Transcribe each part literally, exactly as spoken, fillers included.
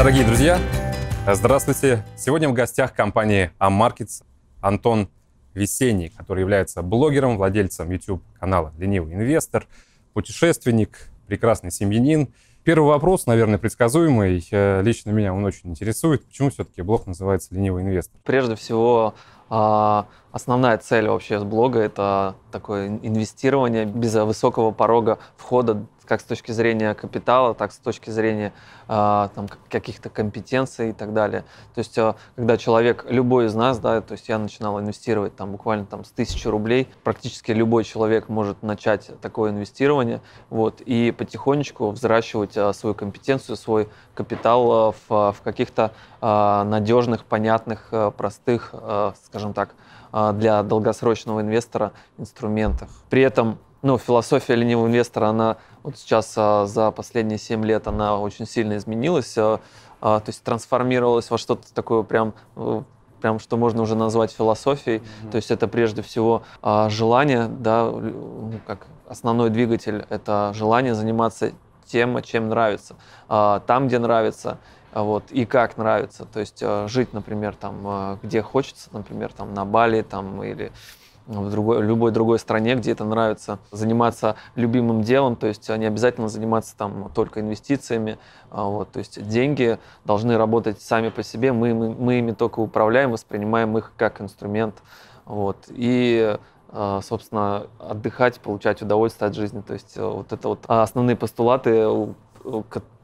Дорогие друзья, здравствуйте! Сегодня в гостях компании AmMarkets Антон Весенний, который является блогером, владельцем YouTube-канала «Ленивый Инвестор», путешественник, прекрасный семьянин. Первый вопрос, наверное, предсказуемый. Лично меня он очень интересует. Почему все-таки блог называется «Ленивый инвестор»? Прежде всего, основная цель вообще блога – это такое инвестирование без высокого порога входа как с точки зрения капитала, так с точки зрения там, каких-то компетенций и так далее. То есть, когда человек, любой из нас, да, то есть я начинал инвестировать там, буквально там, с тысячи рублей, практически любой человек может начать такое инвестирование вот, и потихонечку взращивать свою компетенцию, свой капитал в, в каких-то надежных, понятных, простых, скажем так, для долгосрочного инвестора инструментах. При этом ну, философия ленивого инвестора, она вот сейчас за последние семь лет она очень сильно изменилась, то есть трансформировалась во что-то такое прям, прям что можно уже назвать философией. Mm-hmm. То есть это прежде всего желание, да, ну, как основной двигатель, это желание заниматься тем, чем нравится, там, где нравится. Вот, и как нравится, то есть жить, например, там, где хочется, например, там, на Бали там, или в другой, любой другой стране, где это нравится, заниматься любимым делом, то есть не обязательно заниматься там, только инвестициями, вот, то есть деньги должны работать сами по себе, мы, мы, мы ими только управляем, воспринимаем их как инструмент, вот, и собственно отдыхать, получать удовольствие от жизни, то есть вот это вот основные постулаты,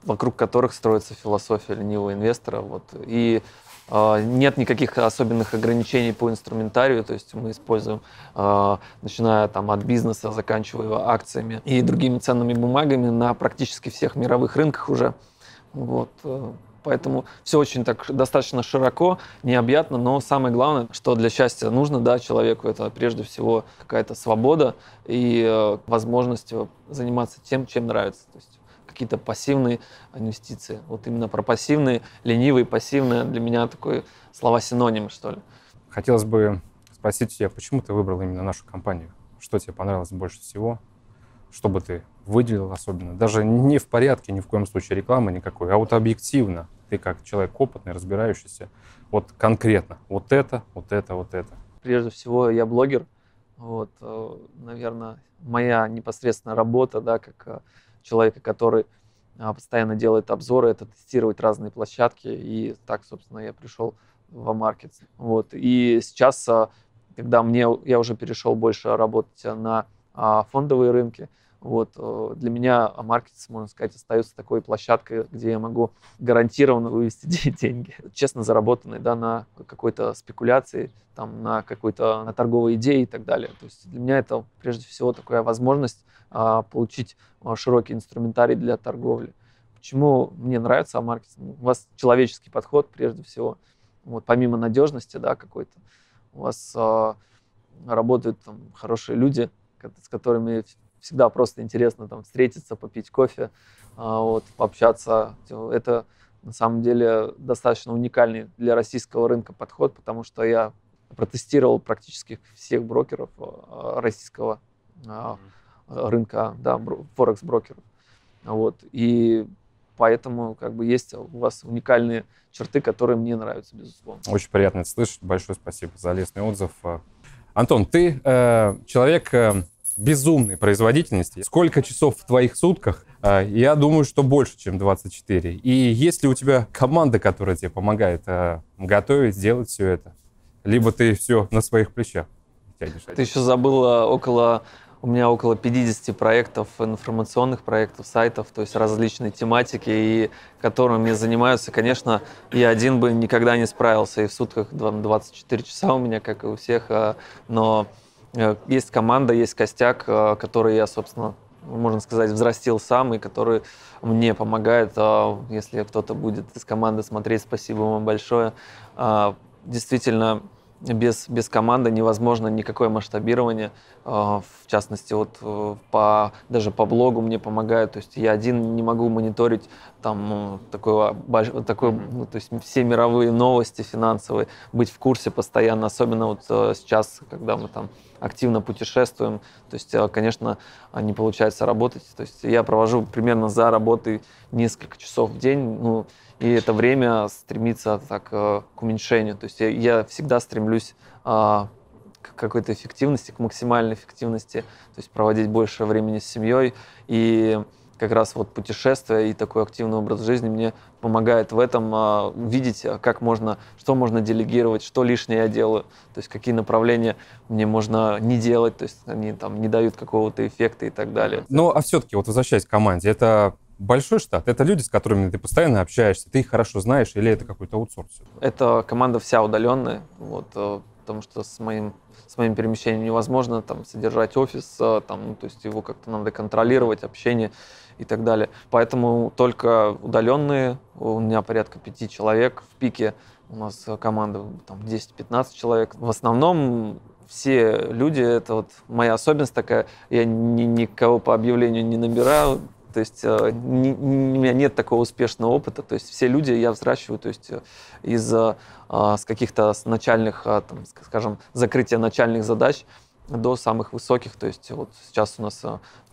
вокруг которых строится философия ленивого инвестора. Вот. И э, нет никаких особенных ограничений по инструментарию, то есть мы используем, э, начиная там, от бизнеса, заканчивая акциями и другими ценными бумагами на практически всех мировых рынках уже. Вот. Поэтому все очень так достаточно широко, необъятно, но самое главное, что для счастья нужно, да, человеку, это прежде всего какая-то свобода и э, возможность заниматься тем, чем нравится. То есть какие-то пассивные инвестиции. Вот именно про пассивные, ленивые, пассивные для меня такой слова-синонимы, что ли. Хотелось бы спросить тебя, почему ты выбрал именно нашу компанию? Что тебе понравилось больше всего? Что бы ты выделил особенно? Даже не в порядке, ни в коем случае рекламы никакой, а вот объективно. Ты как человек опытный, разбирающийся, вот конкретно вот это, вот это, вот это. Прежде всего, я блогер. Вот, наверное, моя непосредственная работа, да, как человека, который постоянно делает обзоры, это тестировать разные площадки. И так, собственно, я пришел в AmMarkets. Вот. И сейчас, когда мне, я уже перешел больше работать на фондовые рынки, вот, для меня AmMarkets, можно сказать, остается такой площадкой, где я могу гарантированно вывести деньги, честно заработанные, да, на какой-то спекуляции, там, на какой-то на торговой идее и так далее. То есть для меня это прежде всего такая возможность а, получить а, широкий инструментарий для торговли. Почему мне нравится AmMarkets? У вас человеческий подход прежде всего, вот, помимо надежности, да, какой-то, у вас а, работают там, хорошие люди, с которыми всегда просто интересно там, встретиться, попить кофе, вот, пообщаться. Это, на самом деле, достаточно уникальный для российского рынка подход, потому что я протестировал практически всех брокеров российского mm-hmm. рынка, да, форекс-брокеров. Вот. И поэтому как бы, есть у вас уникальные черты, которые мне нравятся, безусловно. Очень приятно это слышать. Большое спасибо за лестный отзыв. Антон, ты э, человек... Э, безумной производительности. Сколько часов в твоих сутках? Я думаю, что больше, чем двадцать четыре. И есть ли у тебя команда, которая тебе помогает готовить, делать все это? Либо ты все на своих плечах тянешь? Ты еще забыла около... У меня около пятидесяти проектов, информационных проектов, сайтов, то есть различные тематики, и которыми занимаются, конечно, я один бы никогда не справился. И в сутках двадцать четыре часа у меня, как и у всех, но... Есть команда, есть костяк, который я, собственно, можно сказать, взрастил сам, и который мне помогает. Если кто-то будет из команды смотреть, спасибо вам большое. Действительно, без, без команды невозможно никакое масштабирование. В частности, вот по, даже по блогу мне помогают. То есть я один не могу мониторить там, такой, такой, ну, то есть все мировые новости финансовые, быть в курсе постоянно, особенно вот сейчас, когда мы там активно путешествуем. То есть, конечно, не получается работать. То есть я провожу примерно за работой несколько часов в день. Ну, и это время стремится так, к уменьшению. То есть я, я всегда стремлюсь а, к какой-то эффективности, к максимальной эффективности, то есть проводить больше времени с семьей. И как раз вот путешествия и такой активный образ жизни мне помогает в этом а, видеть, как можно, что можно делегировать, что лишнее я делаю, то есть какие направления мне можно не делать, то есть они там не дают какого-то эффекта и так далее. Ну, а все-таки, вот возвращаясь к команде, это большой штат, это люди, с которыми ты постоянно общаешься, ты их хорошо знаешь, или это какой-то аутсорс? Это команда вся удаленная, вот, потому что с моим, с моим перемещением невозможно там содержать офис, там, ну, то есть его как-то надо контролировать, общение и так далее. Поэтому только удаленные, у меня порядка пяти человек, в пике у нас команда там десять-пятнадцать человек. В основном все люди, это вот моя особенность такая, я ни, никого по объявлению не набираю, то есть не, у меня нет такого успешного опыта, то есть все люди я взращиваю, то есть из с каких-то начальных, там, скажем, закрытия начальных задач до самых высоких, то есть вот сейчас у нас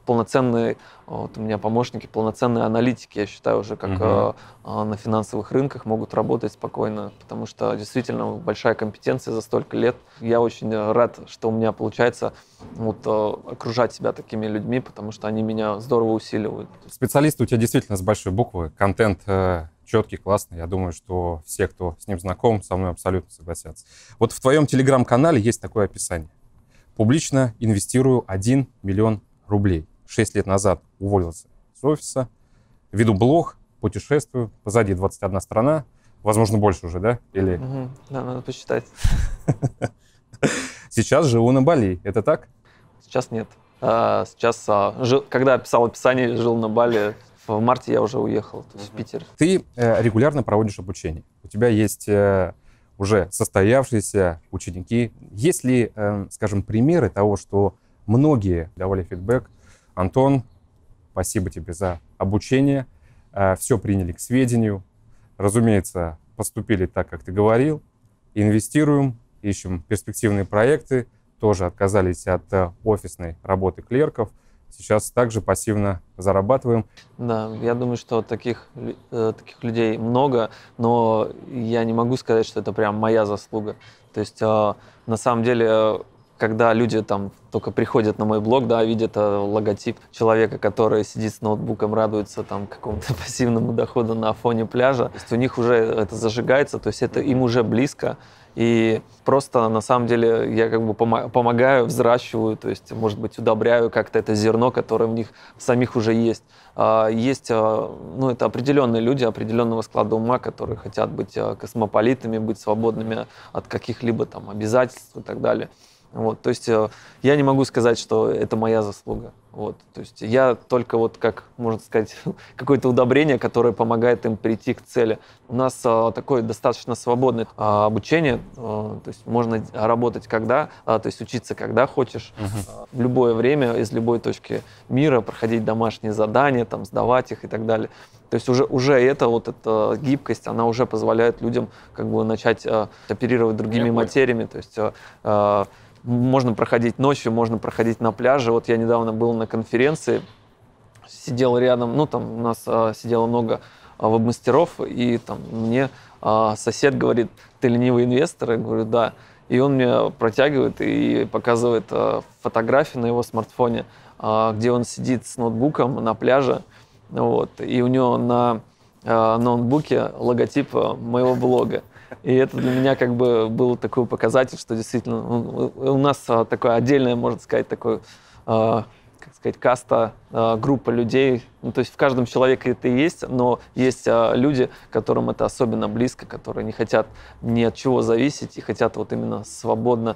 полноценные, вот у меня помощники, полноценные аналитики, я считаю, уже как угу. на финансовых рынках могут работать спокойно, потому что действительно большая компетенция за столько лет. Я очень рад, что у меня получается вот, окружать себя такими людьми, потому что они меня здорово усиливают. Специалисты у тебя действительно с большой буквы, контент четкий, классный. Я думаю, что все, кто с ним знаком, со мной абсолютно согласятся. Вот в твоем телеграм-канале есть такое описание. Публично инвестирую один миллион рублей. Шесть лет назад уволился с офиса, веду блог, путешествую, позади двадцать одна страна, возможно, больше уже, да? Или... Mm-hmm. Да, надо посчитать. Сейчас живу на Бали, это так? Сейчас нет. А, сейчас, а, жил, когда писал описание, жил на Бали, в марте я уже уехал, то есть mm-hmm. в Питер. Ты э, регулярно проводишь обучение, у тебя есть... Э, уже состоявшиеся ученики. Есть ли, э, скажем, примеры того, что многие давали фидбэк? Антон, спасибо тебе за обучение, э, все приняли к сведению, разумеется, поступили так, как ты говорил, инвестируем, ищем перспективные проекты, тоже отказались от э, офисной работы клерков, сейчас также пассивно зарабатываем. Да, я думаю, что таких, э, таких людей много, но я не могу сказать, что это прям моя заслуга. То есть э, на самом деле, э, когда люди там только приходят на мой блог, да, видят э, логотип человека, который сидит с ноутбуком, радуется там какому-то пассивному доходу на фоне пляжа, то есть у них уже это зажигается, то есть это им уже близко. И просто, на самом деле, я как бы помогаю, взращиваю, то есть, может быть, удобряю как-то это зерно, которое в них самих уже есть. Есть, ну, это определенные люди определенного склада ума, которые хотят быть космополитами, быть свободными от каких-либо там обязательств и так далее. Вот, то есть я не могу сказать, что это моя заслуга. Вот, то есть я только вот, как можно сказать, какое-то удобрение, которое помогает им прийти к цели. У нас а, такое достаточно свободное а, обучение, а, то есть можно работать когда, а, то есть учиться когда хочешь, угу. в любое время, из любой точки мира, проходить домашние задания, там, сдавать их и так далее. То есть уже, уже эта, вот эта гибкость, она уже позволяет людям как бы начать а, оперировать другими Я материями, то есть... А, можно проходить ночью, можно проходить на пляже. Вот я недавно был на конференции, сидел рядом, ну там у нас а, сидело много а, веб-мастеров, и там мне а, сосед говорит, ты ленивый инвестор? Я говорю, да. И он мне протягивает и показывает а, фотографии на его смартфоне, а, где он сидит с ноутбуком на пляже, вот, и у него на а, ноутбуке логотип моего блога. И это для меня как бы был такой показатель, что действительно у нас такое отдельное, можно сказать, такое, э, как сказать, каста, э, группа людей. Ну, то есть в каждом человеке это и есть, но есть э, люди, которым это особенно близко, которые не хотят ни от чего зависеть и хотят вот именно свободно,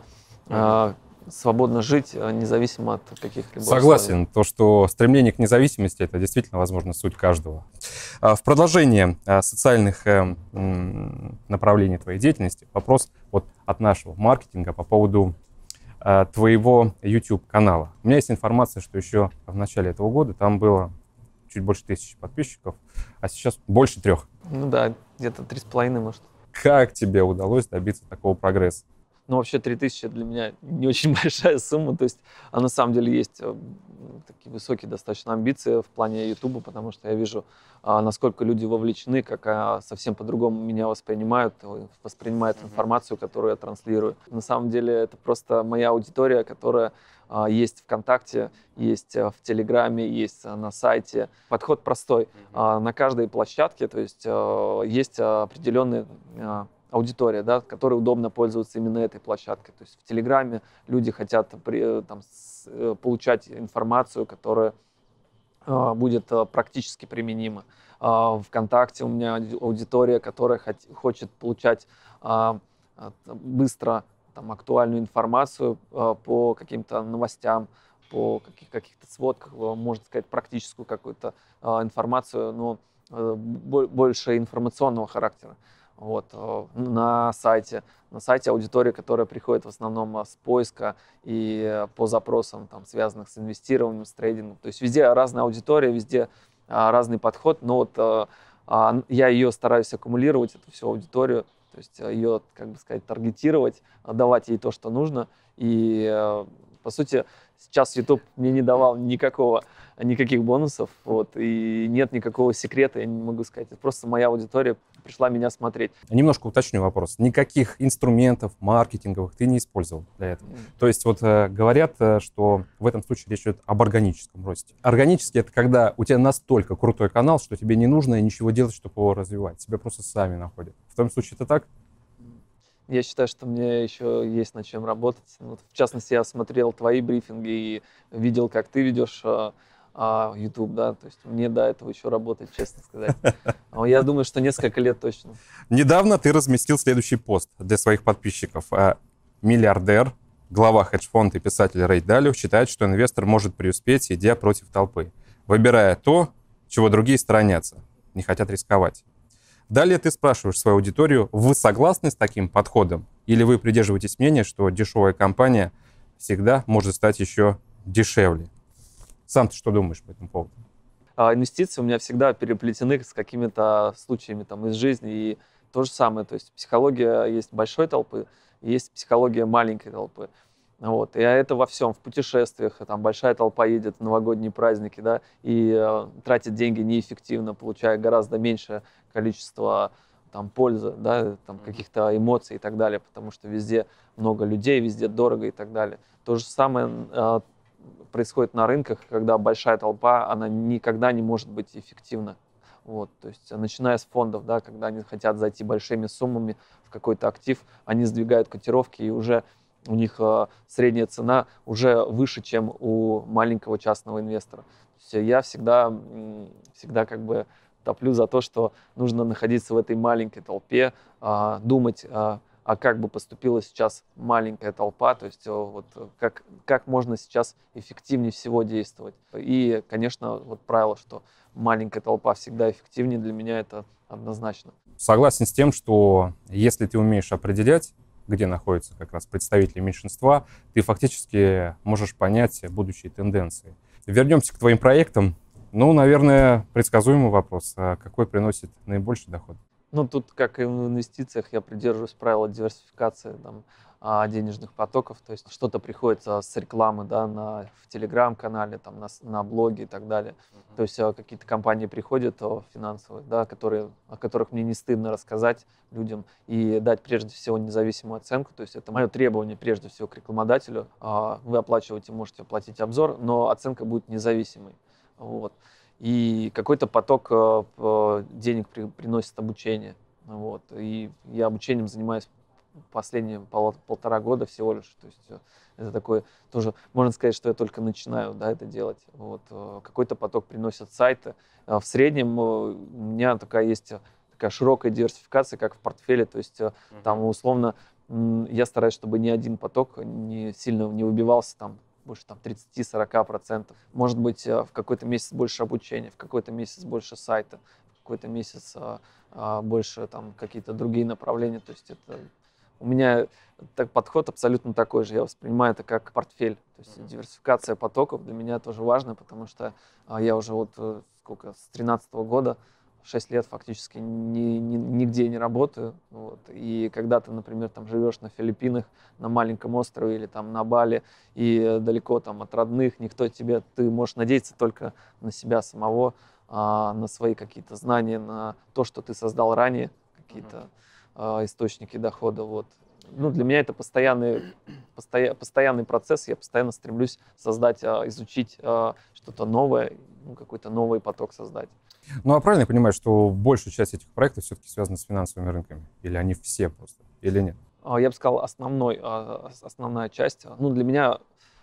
э, свободно жить, независимо от каких-либо... Согласен, условий. То, что стремление к независимости, это действительно, возможно, суть каждого. В продолжение социальных направлений твоей деятельности вопрос вот от нашего маркетинга по поводу твоего YouTube-канала. У меня есть информация, что еще в начале этого года там было чуть больше тысячи подписчиков, а сейчас больше трех. Ну да, где-то три с половиной, может. Как тебе удалось добиться такого прогресса? Но вообще три тысячи для меня не очень большая сумма. То есть, а на самом деле есть такие высокие достаточно амбиции в плане Ютуба, потому что я вижу, насколько люди вовлечены, как совсем по-другому меня воспринимают, воспринимают информацию, которую я транслирую. На самом деле это просто моя аудитория, которая есть ВКонтакте, есть в Телеграме, есть на сайте. Подход простой. На каждой площадке, то есть, есть определенные... аудитория, да, которой удобно пользоваться именно этой площадкой. То есть в Телеграме люди хотят при, там, с, получать информацию, которая э, будет э, практически применима. Э, ВКонтакте у меня аудитория, которая хот, хочет получать э, быстро там, актуальную информацию э, по каким-то новостям, по каких, каких-то сводках, можно сказать, практическую какую-то э, информацию, но э, больше информационного характера. Вот, на сайте. На сайте аудитория, которая приходит в основном с поиска и по запросам, там, связанных с инвестированием, с трейдингом. То есть везде разная аудитория, везде разный подход, но вот я ее стараюсь аккумулировать, эту всю аудиторию, то есть ее, как бы сказать, таргетировать, давать ей то, что нужно. И, по сути, сейчас YouTube мне не давал никакого, никаких бонусов, вот, и нет никакого секрета, я не могу сказать. Это просто моя аудитория пришла меня смотреть. Немножко уточню вопрос. Никаких инструментов маркетинговых ты не использовал для этого? Mm-hmm. То есть вот говорят, что в этом случае речь идет об органическом росте. Органически — это когда у тебя настолько крутой канал, что тебе не нужно ничего делать, чтобы его развивать. Тебя просто сами находят. В том случае это так? Я считаю, что мне еще есть над чем работать. Вот, в частности, я смотрел твои брифинги и видел, как ты ведешь а, а, YouTube, да, то есть мне до этого еще работать, честно сказать. Я думаю, что несколько лет точно. Недавно ты разместил следующий пост для своих подписчиков. Миллиардер, глава хедж-фонда и писатель Рэй Далио считает, что инвестор может преуспеть, идя против толпы, выбирая то, чего другие сторонятся, не хотят рисковать. Далее ты спрашиваешь свою аудиторию, вы согласны с таким подходом? Или вы придерживаетесь мнения, что дешевая компания всегда может стать еще дешевле? Сам ты что думаешь по этому поводу? А, инвестиции у меня всегда переплетены с какими-то случаями там, из жизни. И то же самое, то есть психология есть большой толпы, есть психология маленькой толпы. Вот. И это во всем, в путешествиях, там большая толпа едет в новогодние праздники, да, и э, тратит деньги неэффективно, получая гораздо меньшее количество там, пользы, да, там, каких-то эмоций и так далее, потому что везде много людей, везде дорого и так далее. То же самое э, происходит на рынках, когда большая толпа, она никогда не может быть эффективна. Вот, то есть, начиная с фондов, да, когда они хотят зайти большими суммами в какой-то актив, они сдвигают котировки и уже... У них средняя цена уже выше, чем у маленького частного инвестора. Я всегда, всегда как бы топлю за то, что нужно находиться в этой маленькой толпе, думать, а как бы поступила сейчас маленькая толпа, то есть вот как, как можно сейчас эффективнее всего действовать. И, конечно, вот правило, что маленькая толпа всегда эффективнее, для меня это однозначно. Согласен с тем, что если ты умеешь определять, где находятся как раз представители меньшинства, ты фактически можешь понять будущие тенденции. Вернемся к твоим проектам. Ну, наверное, предсказуемый вопрос. Какой приносит наибольший доход? Ну, тут, как и в инвестициях, я придерживаюсь правила диверсификации там, денежных потоков. То есть что-то приходит с рекламы, да, на, в Телеграм-канале, там, на, на блоге и так далее. Uh-huh. То есть какие-то компании приходят финансовые, да, которые, о которых мне не стыдно рассказать людям и дать прежде всего независимую оценку. То есть это мое требование прежде всего к рекламодателю. Вы оплачиваете, можете оплатить обзор, но оценка будет независимой. Вот. И какой-то поток денег приносит обучение. Вот. И я обучением занимаюсь последние пол- полтора года всего лишь. То есть это такое тоже, можно сказать, что я только начинаю, да, это делать. Вот. Какой-то поток приносят сайты. В среднем у меня такая есть такая широкая диверсификация, как в портфеле. То есть mm-hmm. там условно я стараюсь, чтобы ни один поток не сильно не выбивался там. Больше там тридцать-сорок процентов. Может быть, в какой-то месяц больше обучения, в какой-то месяц больше сайта, в какой-то месяц больше там какие-то другие направления. То есть это у меня так, подход абсолютно такой же. Я воспринимаю это как портфель. То есть mm-hmm. диверсификация потоков для меня тоже важна, потому что я уже вот сколько, с две тысячи тринадцатого года шесть лет фактически ни, ни, нигде не работаю. Вот. И когда ты, например, там живешь на Филиппинах, на маленьком острове или там на Бали, и далеко там от родных, никто тебе, ты можешь надеяться только на себя самого, на свои какие-то знания, на то, что ты создал ранее, какие-то mm-hmm. источники дохода. Вот. Ну, для меня это постоянный, постоя, постоянный процесс, я постоянно стремлюсь создать, изучить что-то новое, какой-то новый поток создать. Ну, а правильно я понимаю, что большая часть этих проектов все-таки связана с финансовыми рынками? Или они все просто, или нет? Я бы сказал, основной, основная часть. Ну, для меня,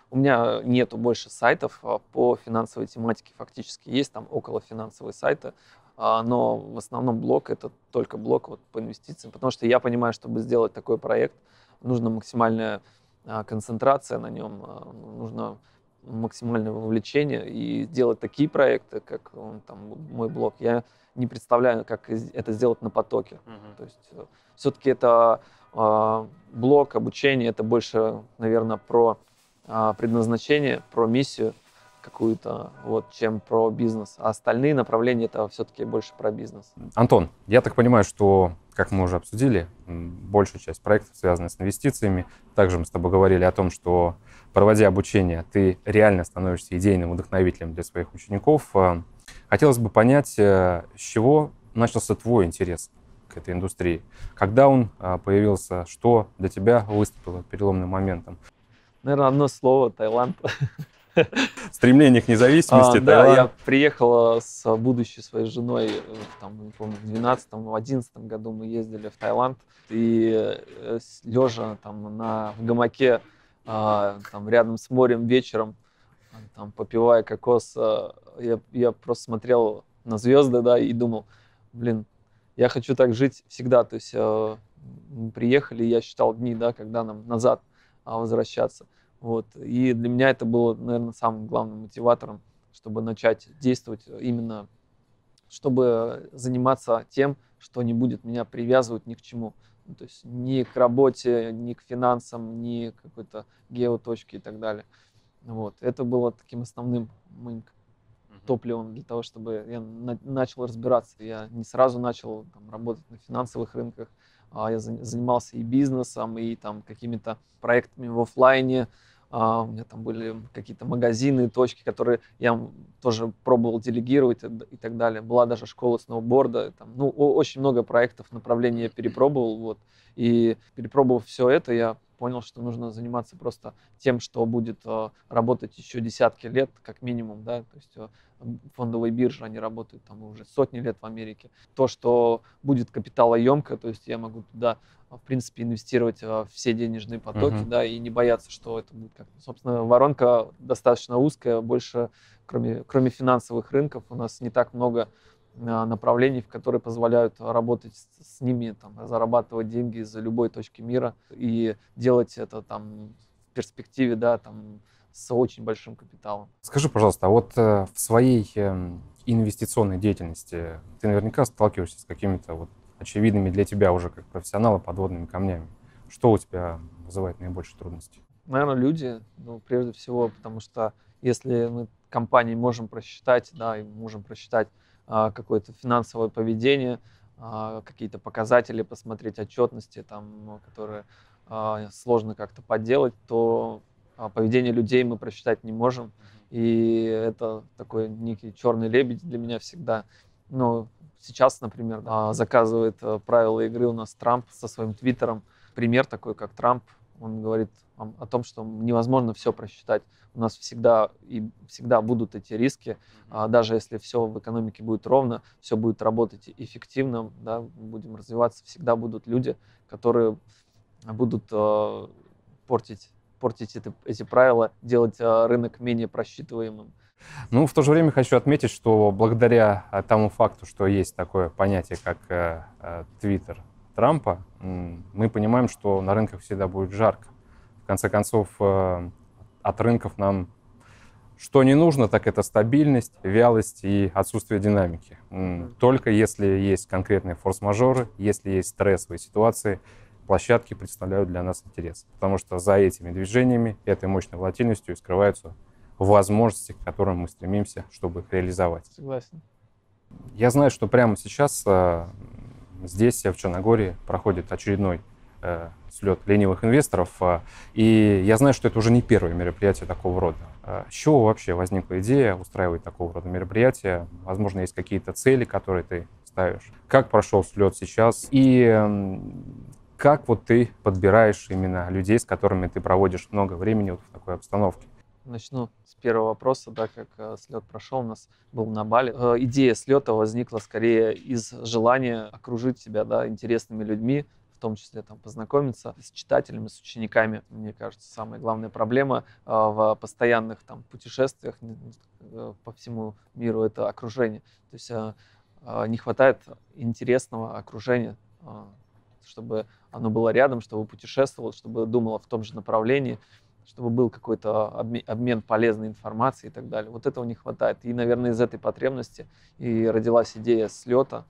у меня нету больше сайтов по финансовой тематике. Фактически есть там около финансовые сайты, но в основном блог — это только блог вот по инвестициям, потому что я понимаю, чтобы сделать такой проект, нужна максимальная концентрация на нем, нужно максимальное вовлечение, и делать такие проекты, как там мой блог, я не представляю, как это сделать на потоке. Uh-huh. То есть все-таки это э, блог, обучение, это больше, наверное, про э, предназначение, про миссию какую-то, вот, чем про бизнес. А остальные направления — это все-таки больше про бизнес. Антон, я так понимаю, что, как мы уже обсудили, большая часть проектов связана с инвестициями. Также мы с тобой говорили о том, что, проводя обучение, ты реально становишься идейным вдохновителем для своих учеников. Хотелось бы понять, с чего начался твой интерес к этой индустрии? Когда он появился? Что для тебя выступило переломным моментом? Наверное, одно слово — Таиланд. Стремление к независимости. А, да, я приехала с будущей своей женой, там, не помню, в двенадцатом-одиннадцатом году мы ездили в Таиланд, и лежа там на в гамаке, а, там, рядом с морем вечером, там, попивая кокос, я, я просто смотрел на звезды, да, и думал, блин, я хочу так жить всегда. То есть мы приехали, я считал дни, да, когда нам назад возвращаться. Вот. И для меня это было, наверное, самым главным мотиватором, чтобы начать действовать именно, чтобы заниматься тем, что не будет меня привязывать ни к чему. Ну, то есть ни к работе, ни к финансам, ни к какой-то геоточке и так далее. Вот. Это было таким основным моим топливом для того, чтобы я на- начал разбираться. Я не сразу начал там работать на финансовых рынках. Я занимался и бизнесом, и там какими-то проектами в офлайне. Uh, у меня там были какие-то магазины, точки, которые я тоже пробовал делегировать и, и так далее. Была даже школа сноуборда. Там, ну, о- очень много проектов, направлений я перепробовал. Вот. И перепробовав все это, я понял, что нужно заниматься просто тем, что будет uh, работать еще десятки лет, как минимум. Да? То есть uh, фондовые биржи, они работают там уже сотни лет в Америке. То, что будет капиталоемко, то есть я могу туда, в принципе, инвестировать в все денежные потоки, uh-huh. да, и не бояться, что это будет как-то. Собственно, воронка достаточно узкая, больше, кроме, кроме финансовых рынков, у нас не так много а, направлений, в которые позволяют работать с, с ними, там, зарабатывать деньги из любой точки мира и делать это там в перспективе, да, там, с очень большим капиталом. Скажи, пожалуйста, а вот э, в своей э, инвестиционной деятельности ты наверняка сталкиваешься с какими-то вот очевидными для тебя уже как профессионала подводными камнями. Что у тебя вызывает наибольшие трудности? Наверное, люди, ну, прежде всего, потому что если мы компании можем просчитать, да, и можем просчитать а, какое-то финансовое поведение, а, какие-то показатели, посмотреть отчетности, там, которые а, сложно как-то подделать, то а, поведение людей мы просчитать не можем. И это такой некий черный лебедь для меня всегда. Ну, сейчас, например, да, заказывает правила игры у нас Трамп со своим твиттером. Пример такой, как Трамп, он говорит о том, что невозможно все просчитать. У нас всегда и всегда будут эти риски. Даже если все в экономике будет ровно, все будет работать эффективно, да, будем развиваться, всегда будут люди, которые будут э, портить, портить это, эти правила, делать э, рынок менее просчитываемым. Ну, в то же время хочу отметить, что благодаря тому факту, что есть такое понятие, как твиттер Трампа, мы понимаем, что на рынках всегда будет жарко. В конце концов, от рынков нам что не нужно, так это стабильность, вялость и отсутствие динамики. Только если есть конкретные форс-мажоры, если есть стрессовые ситуации, площадки представляют для нас интерес. Потому что за этими движениями, этой мощной волатильностью скрываются возможности, к которым мы стремимся, чтобы их реализовать. Согласен. Я знаю, что прямо сейчас э, здесь, в Черногории, проходит очередной э, слет ленивых инвесторов. Э, и я знаю, что это уже не первое мероприятие такого рода. Э, с чего вообще возникла идея устраивать такого рода мероприятия? Возможно, есть какие-то цели, которые ты ставишь. Как прошел слет сейчас? И э, как вот ты подбираешь именно людей, с которыми ты проводишь много времени вот в такой обстановке? Начну с первого вопроса, да, как э, слет прошел, у нас был на Бали. Э, идея слета возникла скорее из желания окружить себя, да, интересными людьми, в том числе там, познакомиться с читателями, с учениками. Мне кажется, самая главная проблема э, в постоянных там, путешествиях э, по всему миру — это окружение. То есть э, э, не хватает интересного окружения, э, чтобы оно было рядом, чтобы путешествовало, чтобы думало в том же направлении, чтобы был какой-то обмен полезной информацией и так далее. Вот этого не хватает. И, наверное, из этой потребности и родилась идея слета.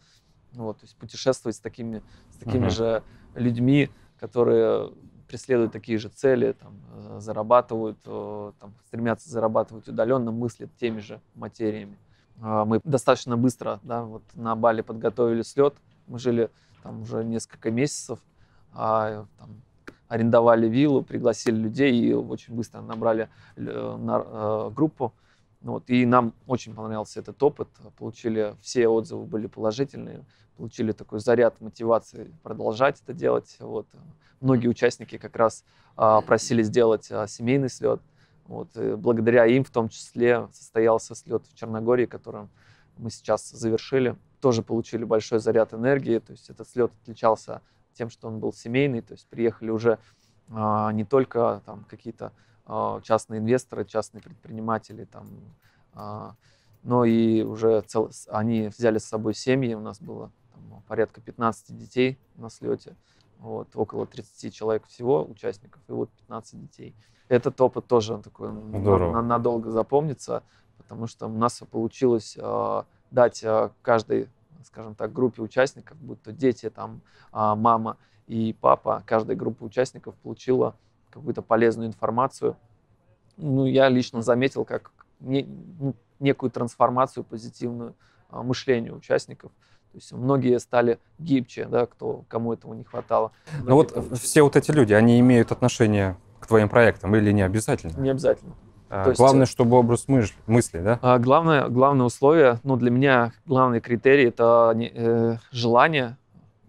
Вот, то есть путешествовать с такими, с такими uh-huh. же людьми, которые преследуют такие же цели, там, зарабатывают, там, стремятся зарабатывать удаленно, мыслят теми же материями. Мы достаточно быстро, да, вот на Бали подготовили слет. Мы жили там уже несколько месяцев. А, там, арендовали виллу, пригласили людей и очень быстро набрали группу. Вот. И нам очень понравился этот опыт. Получили, все отзывы были положительные. Получили такой заряд мотивации продолжать это делать. Вот. Многие участники как раз просили сделать семейный слет. Вот. Благодаря им в том числе состоялся слет в Черногории, который мы сейчас завершили. Тоже получили большой заряд энергии. То есть этот слет отличался тем, что он был семейный, то есть приехали уже а, не только там какие-то а, частные инвесторы, частные предприниматели, там, а, но и уже цел... они взяли с собой семьи, у нас было там, порядка пятнадцати детей на слете, вот, около тридцати человек всего участников, и вот пятнадцать детей. Этот опыт тоже такой на, надолго запомнится, потому что у нас получилось а, дать а, каждой, скажем так, группе участников, будь то дети, там, мама и папа, каждая группа участников получила какую-то полезную информацию. Ну, я лично заметил, как не, некую трансформацию позитивную мышления участников. То есть многие стали гибче, да, кто, кому этого не хватало. Ну вот получили. Все вот эти люди, они имеют отношение к твоим проектам или не обязательно? Не обязательно. То главное, есть, чтобы образ мысли, мысли, да? Главное, главное условие, ну, для меня главный критерий — это желание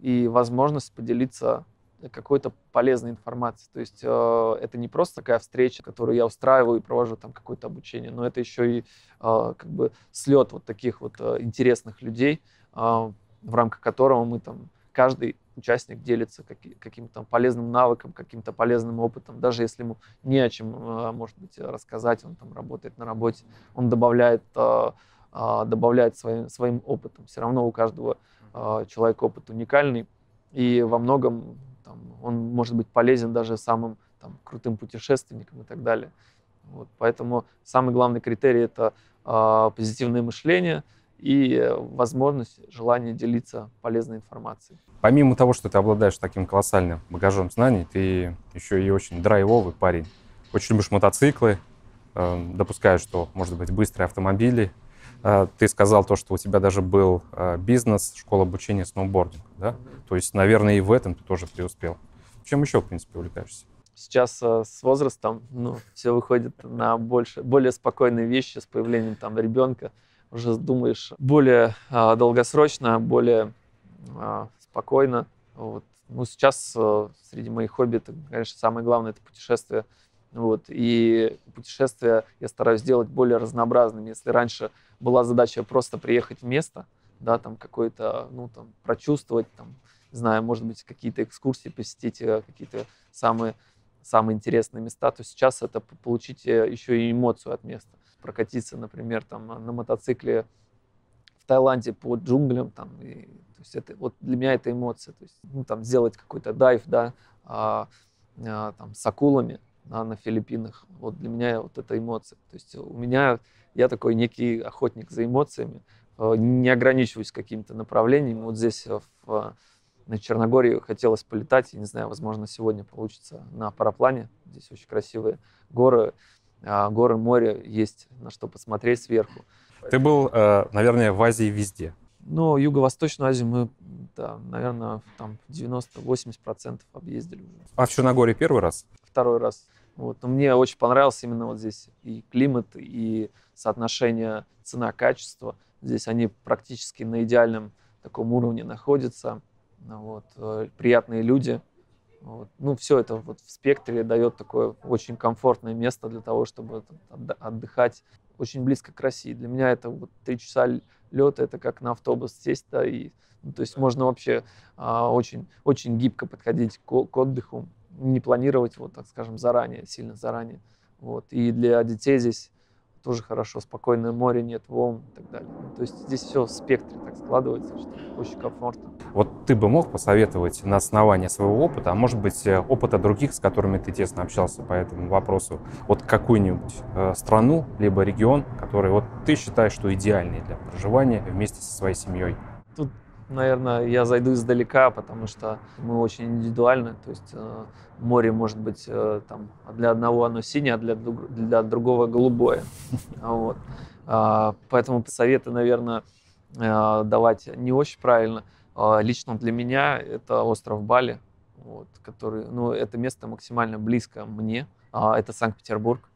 и возможность поделиться какой-то полезной информацией. То есть это не просто такая встреча, которую я устраиваю и провожу там какое-то обучение, но это еще и как бы слет вот таких вот интересных людей, в рамках которого мы там, каждый участник делится каким-то полезным навыком, каким-то полезным опытом. Даже если ему не о чем, может быть, рассказать, он там работает на работе, он добавляет, добавляет своим, своим опытом. Все равно у каждого человека опыт уникальный, и во многом там, он может быть полезен даже самым там, крутым путешественникам и так далее. Вот. Поэтому самый главный критерий — это позитивное мышление и возможность, желание делиться полезной информацией. Помимо того, что ты обладаешь таким колоссальным багажом знаний, ты еще и очень драйвовый парень. Очень любишь мотоциклы, допускаешь, что, может быть, быстрые автомобили. Ты сказал то, что у тебя даже был бизнес, школа обучения сноубординга, да? Mm-hmm. То есть, наверное, и в этом ты тоже преуспел. Чем еще, в принципе, увлекаешься? Сейчас с возрастом, ну, все выходит на больше, более спокойные вещи с появлением там ребенка. Уже думаешь более а, долгосрочно, более а, спокойно. Вот. Ну, сейчас а, среди моих хобби, это, конечно, самое главное — это путешествия. Вот. И путешествия я стараюсь делать более разнообразными. Если раньше была задача просто приехать в место, да, там какое-то, ну, там, прочувствовать, там, не знаю, может быть, какие-то экскурсии, посетить какие-то самые, самые интересные места, то сейчас это получить еще и эмоцию от места. Прокатиться, например, там, на мотоцикле в Таиланде по джунглям. Там, и, то есть это, вот для меня это эмоция. То есть, ну, там, сделать какой-то дайв, да, а, а, там, с акулами, да, на Филиппинах. Вот для меня вот это эмоция. То есть у меня, я такой некий охотник за эмоциями. Не ограничиваюсь каким-то направлением. Вот здесь в, на Черногории хотелось полетать. Я не знаю, возможно, сегодня получится на параплане. Здесь очень красивые горы. Горы, море, есть на что посмотреть сверху. Ты был, наверное, в Азии везде. Но Юго-Восточную Азию мы, да, наверное, там девяносто-восемьдесят процентов объездили уже. А в Черногории первый раз? Второй раз. Вот. Но мне очень понравился именно вот здесь и климат, и соотношение цена-качество. Здесь они практически на идеальном таком уровне находятся. Вот. Приятные люди. Вот. Ну, все это вот в спектре дает такое очень комфортное место для того, чтобы отдыхать. Очень близко к России. Для меня это вот три часа лета, это как на автобус сесть, да, и, ну, то есть можно вообще а, очень, очень гибко подходить к, к отдыху, не планировать, вот так скажем, заранее, сильно заранее. Вот. И для детей здесь тоже хорошо, спокойное море, нет волн и так далее. Ну, то есть здесь все в спектре так складывается, что очень комфортно. Вот ты бы мог посоветовать на основании своего опыта, а может быть опыта других, с которыми ты тесно общался по этому вопросу, вот какую-нибудь э, страну, либо регион, который вот ты считаешь, что идеальный для проживания вместе со своей семьей? Тут, наверное, я зайду издалека, потому что мы очень индивидуальны. То есть э, море может быть э, там, для одного оно синее, а для, для другого голубое. Вот. Э, поэтому советы, наверное, э, давать не очень правильно. Э, лично для меня это остров Бали, вот, который, ну, это место максимально близко мне. Э, это Санкт-Петербург,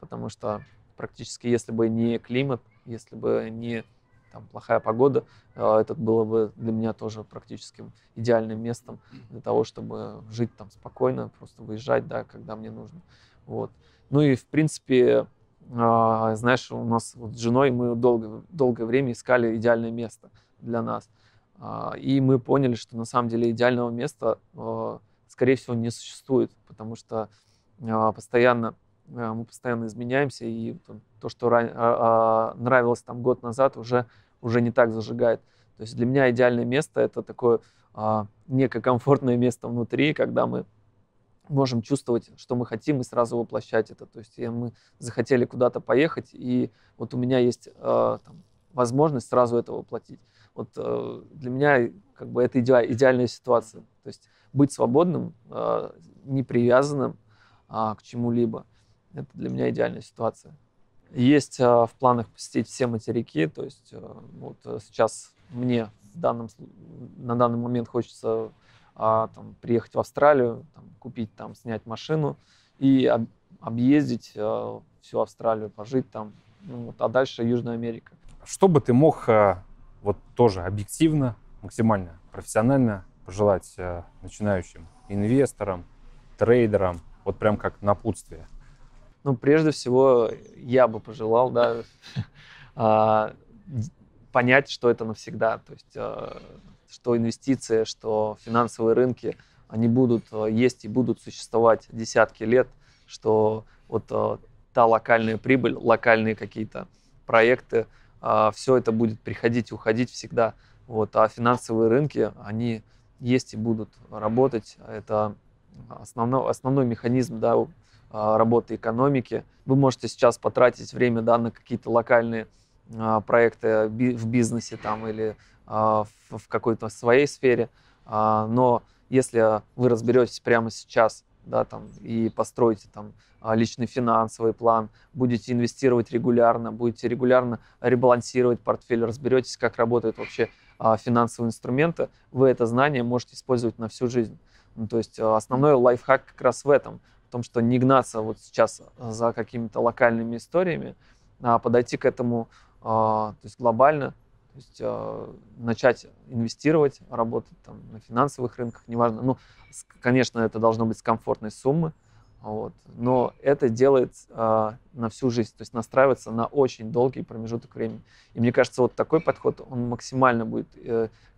потому что практически, если бы не климат, если бы не там плохая погода, это было бы для меня тоже практически идеальным местом для того, чтобы жить там спокойно, просто выезжать, да, когда мне нужно. Вот. Ну и, в принципе, знаешь, у нас вот с женой мы долго, долгое время искали идеальное место для нас. И мы поняли, что на самом деле идеального места, скорее всего, не существует, потому что постоянно мы постоянно изменяемся, и то, что нравилось там год назад, уже... уже не так зажигает. То есть для меня идеальное место — это такое а, некое комфортное место внутри, когда мы можем чувствовать, что мы хотим, и сразу воплощать это. То есть мы захотели куда-то поехать, и вот у меня есть а, там, возможность сразу это воплотить. Вот а, для меня как бы это иде- идеальная ситуация. То есть быть свободным, а, непривязанным а, к чему-либо — это для меня идеальная ситуация. Есть а, в планах посетить все материки, то есть а, вот сейчас мне в данном, на данный момент хочется а, там, приехать в Австралию, там, купить там, снять машину и об, объездить а, всю Австралию, пожить там, ну, вот, а дальше Южная Америка. Что бы ты мог а, вот тоже объективно, максимально профессионально пожелать а, начинающим инвесторам, трейдерам, вот прям как напутствие? Ну, прежде всего, я бы пожелал, да, ä, понять, что это навсегда. То есть, ä, что инвестиции, что финансовые рынки, они будут есть и будут существовать десятки лет, что вот ä, та локальная прибыль, локальные какие-то проекты, ä, все это будет приходить и уходить всегда. Вот. А финансовые рынки, они есть и будут работать. Это основной, основной механизм, да, работы экономики. Вы можете сейчас потратить время, да, на какие-то локальные а, проекты би- в бизнесе там, или а, в, в какой-то своей сфере, а, но если вы разберетесь прямо сейчас, да, там, и построите там, личный финансовый план, будете инвестировать регулярно, будете регулярно ребалансировать портфель, разберетесь, как работают вообще а, финансовые инструменты, вы это знание можете использовать на всю жизнь. Ну, то есть основной лайфхак как раз в этом. В том, что не гнаться вот сейчас за какими-то локальными историями, а подойти к этому то есть глобально, то есть начать инвестировать, работать там на финансовых рынках, неважно. Ну, конечно, это должно быть с комфортной суммы, вот, но это делает на всю жизнь, то есть настраиваться на очень долгий промежуток времени. И мне кажется, вот такой подход, он максимально будет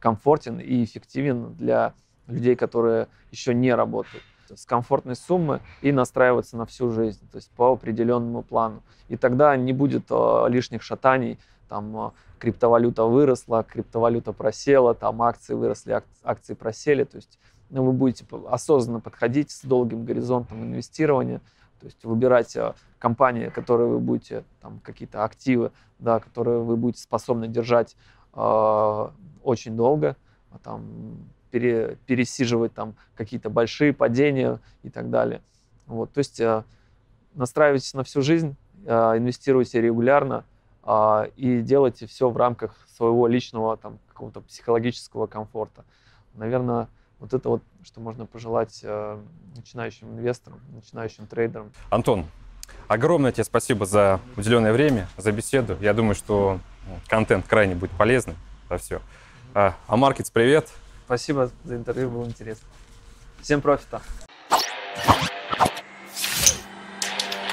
комфортен и эффективен для людей, которые еще не работают. С комфортной суммы и настраиваться на всю жизнь, то есть по определенному плану. И тогда не будет э, лишних шатаний, там э, криптовалюта выросла, криптовалюта просела, там акции выросли, ак- акции просели. То есть, ну, вы будете осознанно подходить с долгим горизонтом инвестирования, то есть выбирать э, компании, которые вы будете, там, какие-то активы, да, которые вы будете способны держать э, очень долго, там, пересиживать там какие-то большие падения и так далее. Вот. То есть э, настраивайтесь на всю жизнь, э, инвестируйте регулярно э, и делайте все в рамках своего личного там, какого-то психологического комфорта. Наверное, вот это вот, что можно пожелать начинающим инвесторам, начинающим трейдерам. Антон, огромное тебе спасибо за уделенное время, за беседу. Я думаю, что контент крайне будет полезным. За все. AmMarkets, привет. Спасибо за интервью, было интересно. Всем профита.